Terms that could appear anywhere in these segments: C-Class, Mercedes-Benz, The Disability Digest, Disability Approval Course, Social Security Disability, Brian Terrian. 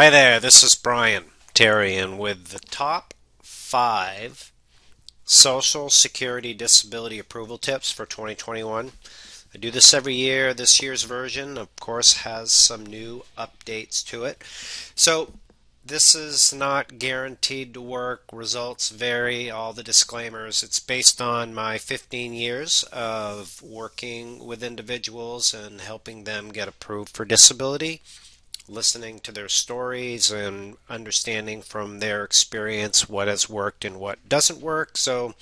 Hi there, this is Brian Terrian with the top 5 Social Security Disability Approval Tips for 2021. I do this every year. This year's version, of course, has some new updates to it. So this is not guaranteed to work. Results vary, all the disclaimers. It's based on my 15 years of working with individuals and helping them get approved for disability, listening to their stories and understanding from their experience what has worked and what doesn't work. So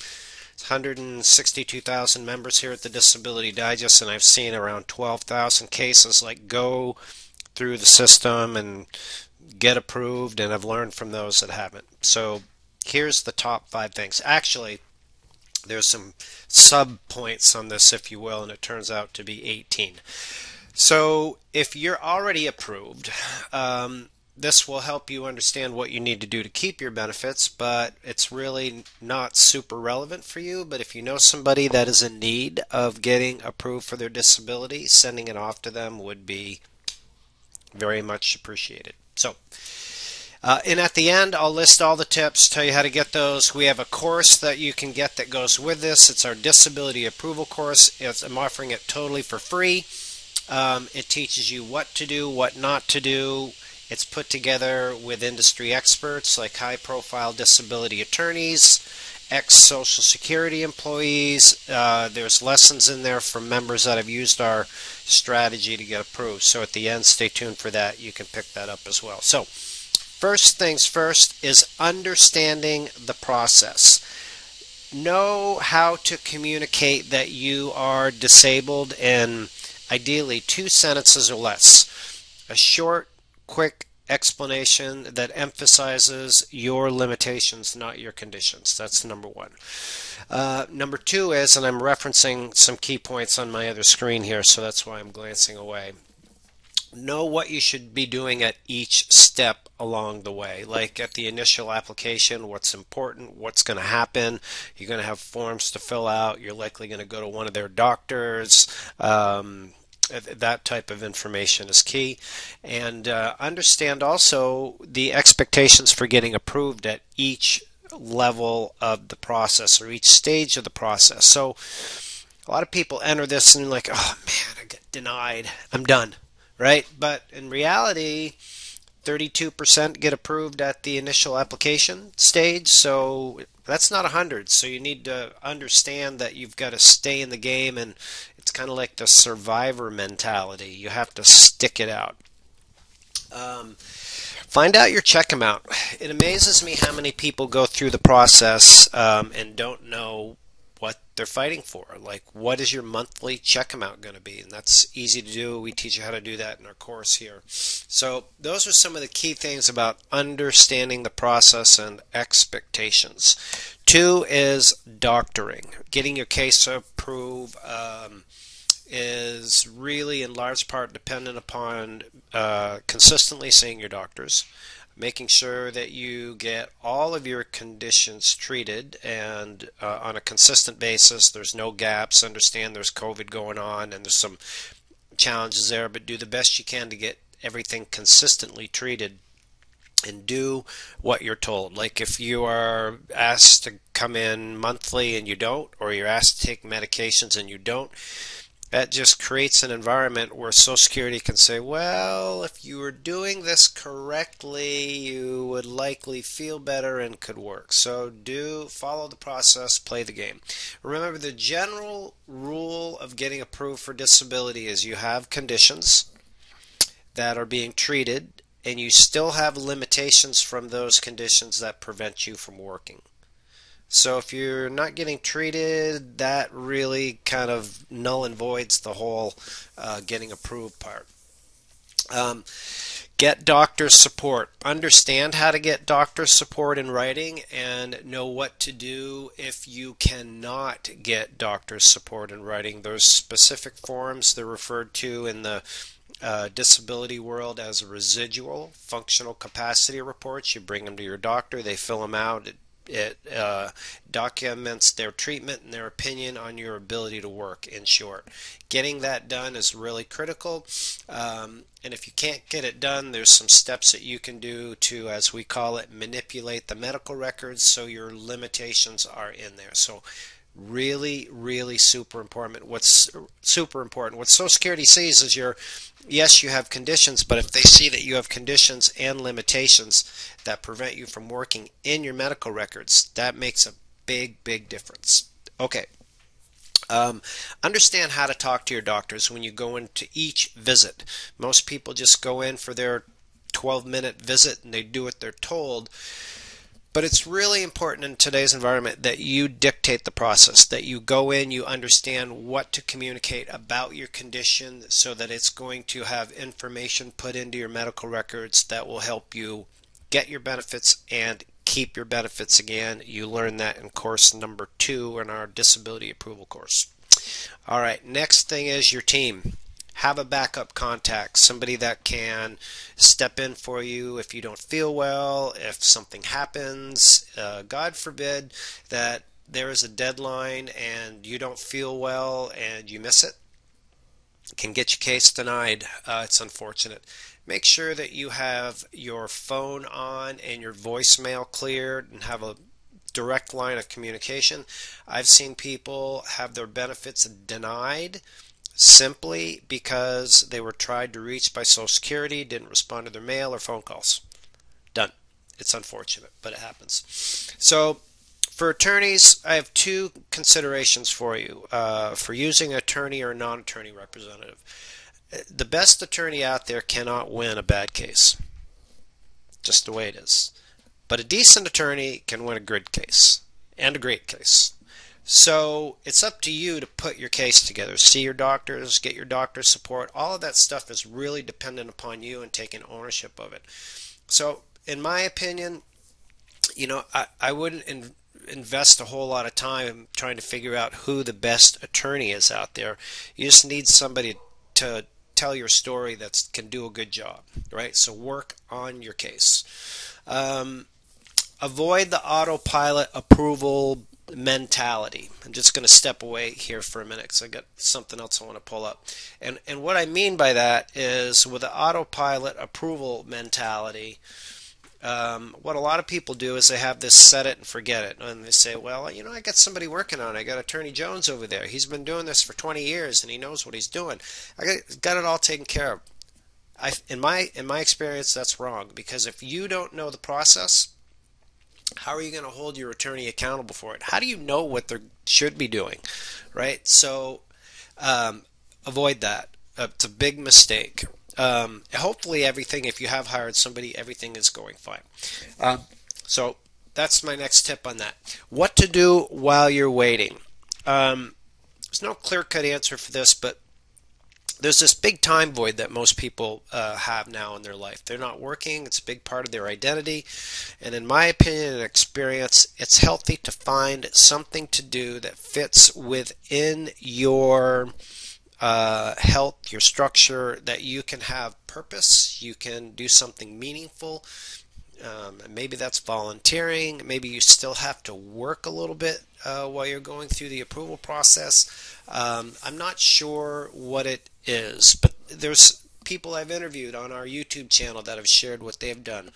it's 162,000 members here at the Disability Digest, and I've seen around 12,000 cases like go through the system and get approved, and I've learned from those that haven't. So here's the top 5 things. Actually, there's some sub points on this, if you will, and it turns out to be 18. So if you're already approved, this will help you understand what you need to do to keep your benefits, but it's really not super relevant for you. But if you know somebody that is in need of getting approved for their disability, sending it off to them would be very much appreciated. So, and at the end, I'll list all the tips, tell you how to get those. We have a course that you can get that goes with this. It's our disability approval course. I'm offering it totally for free. It teaches you what to do, what not to do. It's put together with industry experts like high-profile disability attorneys, ex-Social Security employees. There's lessons in there from members that have used our strategy to get approved. So at the end, stay tuned for that. You can pick that up as well. So first things first is understanding the process. Know how to communicate that you are disabled in ideally 2 sentences or less. A short, quick explanation that emphasizes your limitations, not your conditions. That's number 1. Number 2 is, and I'm referencing some key points on my other screen here, so that's why I'm glancing away. Know what you should be doing at each step along the way, like at the initial application, what's important, what's going to happen. You're going to have forms to fill out. You're likely going to go to one of their doctors. That type of information is key. And understand also the expectations for getting approved at each level of the process or each stage of the process. So a lot of people enter this and like, oh man, I got denied, I'm done. Right? But in reality, 32% get approved at the initial application stage, so that's not 100. So you need to understand that you've got to stay in the game, and it's kind of like the survivor mentality. You have to stick it out. Find out your check amount. It amazes me how many people go through the process and don't know what they're fighting for. Like, what is your monthly check amount going to be? And that's easy to do. We teach you how to do that in our course here. So those are some of the key things about understanding the process and expectations. 2 is doctoring. Getting your case approved is really in large part dependent upon consistently seeing your doctors, making sure that you get all of your conditions treated and on a consistent basis. There's no gaps. Understand there's COVID going on and there's some challenges there, but do the best you can to get everything consistently treated and do what you're told. Like if you are asked to come in monthly and you don't, or you're asked to take medications and you don't, that just creates an environment where Social Security can say, well, if you were doing this correctly, you would likely feel better and could work. So do follow the process, play the game. Remember, the general rule of getting approved for disability is you have conditions that are being treated, and you still have limitations from those conditions that prevent you from working. So if you're not getting treated, that really kind of null and voids the whole getting approved part. Get doctor support. Understand how to get doctor support in writing and know what to do if you cannot get doctor support in writing. There's specific forms. They're referred to in the disability world as residual functional capacity reports. You bring them to your doctor. They fill them out. It It documents their treatment and their opinion on your ability to work, in short. Getting that done is really critical. And if you can't get it done, there's some steps that you can do to, as we call it, manipulate the medical records so your limitations are in there. So really, really super important. What's super important, what Social Security sees is your, yes, you have conditions, but if they see that you have conditions and limitations that prevent you from working in your medical records, that makes a big, big difference. Okay. Understand how to talk to your doctors when you go into each visit. Most people just go in for their 12-minute visit and they do what they're told. But it's really important in today's environment that you dictate the process, that you go in, you understand what to communicate about your condition so that it's going to have information put into your medical records that will help you get your benefits and keep your benefits again. You learn that in course number 2 in our disability approval course. All right, next thing is your team. Have a backup contact, somebody that can step in for you if you don't feel well, if something happens, God forbid that there is a deadline and you don't feel well and you miss it. It can get your case denied. It's unfortunate. Make sure that you have your phone on and your voicemail cleared and have a direct line of communication. I've seen people have their benefits denied simply because they were tried to reach by Social Security, didn't respond to their mail or phone calls. Done. It's unfortunate, but it happens. So for attorneys, I have 2 considerations for you for using an attorney or a non-attorney representative. The best attorney out there cannot win a bad case. Just the way it is. But a decent attorney can win a good case and a great case. So it's up to you to put your case together. See your doctors, get your doctor's support. All of that stuff is really dependent upon you and taking ownership of it. So in my opinion, you know, I wouldn't invest a whole lot of time trying to figure out who the best attorney is out there. You just need somebody to tell your story that can do a good job, right? So work on your case. Avoid the autopilot approval mentality. I'm just going to step away here for a minute because I got something else I want to pull up. And what I mean by that is with the autopilot approval mentality, what a lot of people do is they have this set it and forget it. And they say, well, you know, I got somebody working on it. I got Attorney Jones over there. He's been doing this for 20 years and he knows what he's doing. I got it all taken care of. In my experience, that's wrong, because if you don't know the process, how are you going to hold your attorney accountable for it? How do you know what they should be doing, right? So avoid that. It's a big mistake. Hopefully everything, if you have hired somebody, everything is going fine. So that's my next tip on that. What to do while you're waiting. There's no clear-cut answer for this, but there's this big time void that most people have now in their life. They're not working. It's a big part of their identity. And in my opinion and experience, it's healthy to find something to do that fits within your health, your structure, that you can have purpose, you can do something meaningful. Maybe that's volunteering. Maybe you still have to work a little bit while you're going through the approval process. I'm not sure what it is, but there's people I've interviewed on our YouTube channel that have shared what they've done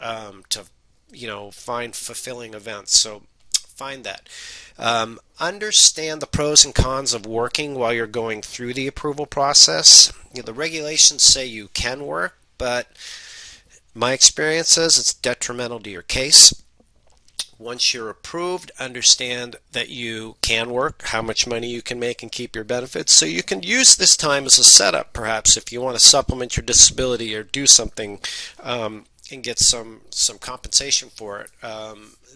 to, you know, find fulfilling events. So find that. Understand the pros and cons of working while you're going through the approval process. You know, the regulations say you can work, but my experience is it's detrimental to your case. Once you're approved, understand that you can work, how much money you can make and keep your benefits. So you can use this time as a setup, perhaps, if you want to supplement your disability or do something and get some compensation for it.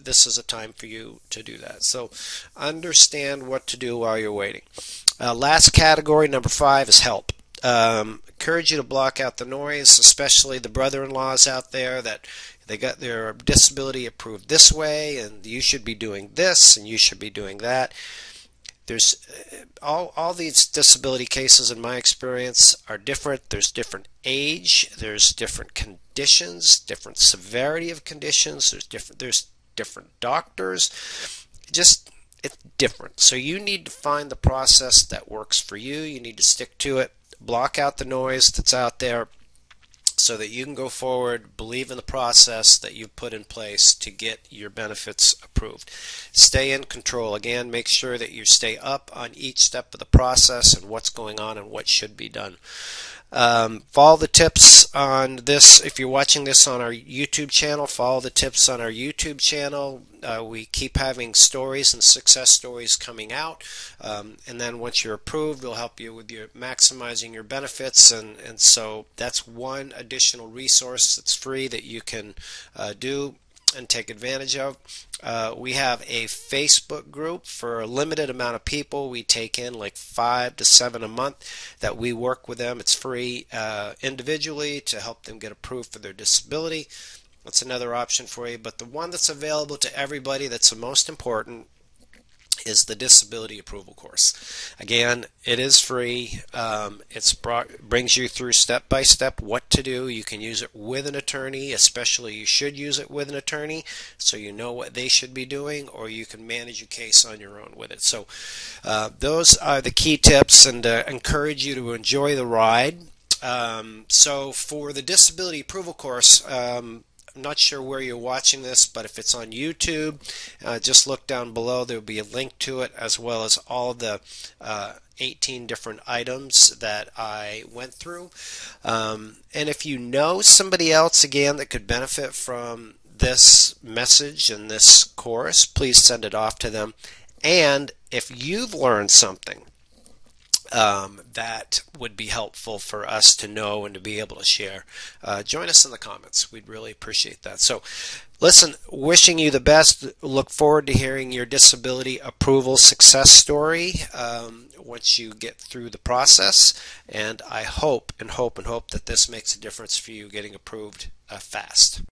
This is a time for you to do that. So understand what to do while you're waiting. Last category, number 5, is help. Encourage you to block out the noise, especially the brother-in-laws out there that they got their disability approved this way and you should be doing this and you should be doing that. There's all these disability cases in my experience are different. There's different age, there's different conditions, different severity of conditions, there's different doctors. Just, it's different. So you need to find the process that works for you. You need to stick to it. Block out the noise that's out there so that you can go forward, believe in the process that you've put in place to get your benefits approved. Stay in control. Again, make sure that you stay up on each step of the process and what's going on and what should be done. Follow the tips on this. If you're watching this on our YouTube channel, follow the tips on our YouTube channel. We keep having stories and success stories coming out. And then once you're approved, we'll help you with your maximizing your benefits. And so that's one additional resource that's free that you can do and take advantage of. We have a Facebook group for a limited amount of people. We take in like 5 to 7 a month that we work with them. It's free individually to help them get approved for their disability. That's another option for you. But the one that's available to everybody that's the most important is the disability approval course. Again, it is free. It brings you through step by step what to do. You can use it with an attorney, especially you should use it with an attorney so you know what they should be doing, or you can manage your case on your own with it. So those are the key tips, and encourage you to enjoy the ride. So for the disability approval course, I'm not sure where you're watching this, but if it's on YouTube, just look down below. There will be a link to it, as well as all the 18 different items that I went through. And if you know somebody else, again, that could benefit from this message and this course, please send it off to them. And if you've learned something that would be helpful for us to know and to be able to share, join us in the comments. We'd really appreciate that. So listen, wishing you the best. Look forward to hearing your disability approval success story once you get through the process, and I hope that this makes a difference for you getting approved fast.